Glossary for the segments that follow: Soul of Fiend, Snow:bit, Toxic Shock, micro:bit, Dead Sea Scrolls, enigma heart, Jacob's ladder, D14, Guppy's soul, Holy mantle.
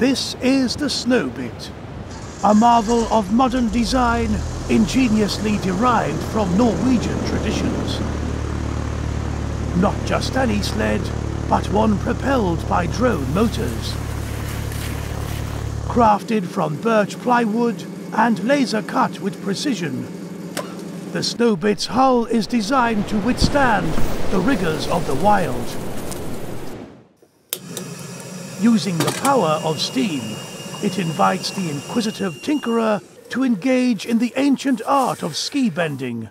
This is the Snow:bit, a marvel of modern design ingeniously derived from Norwegian traditions. Not just any sled, but one propelled by drone motors. Crafted from birch plywood and laser cut with precision, the Snowbit's hull is designed to withstand the rigors of the wild. Using the power of steam, it invites the inquisitive tinkerer to engage in the ancient art of ski bending.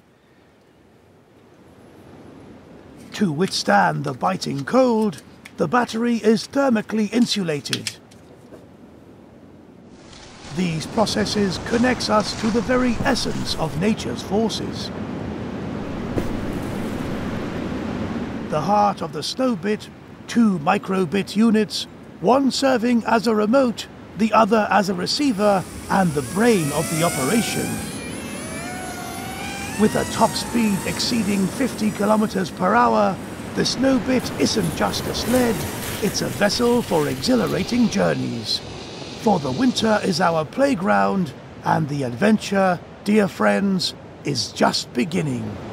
To withstand the biting cold, the battery is thermically insulated. These processes connect us to the very essence of nature's forces. The heart of the Snowbit, two micro:bit units, one serving as a remote, the other as a receiver, and the brain of the operation. With a top speed exceeding 50 km/h, the Snowbit isn't just a sled, it's a vessel for exhilarating journeys. For the winter is our playground, and the adventure, dear friends, is just beginning.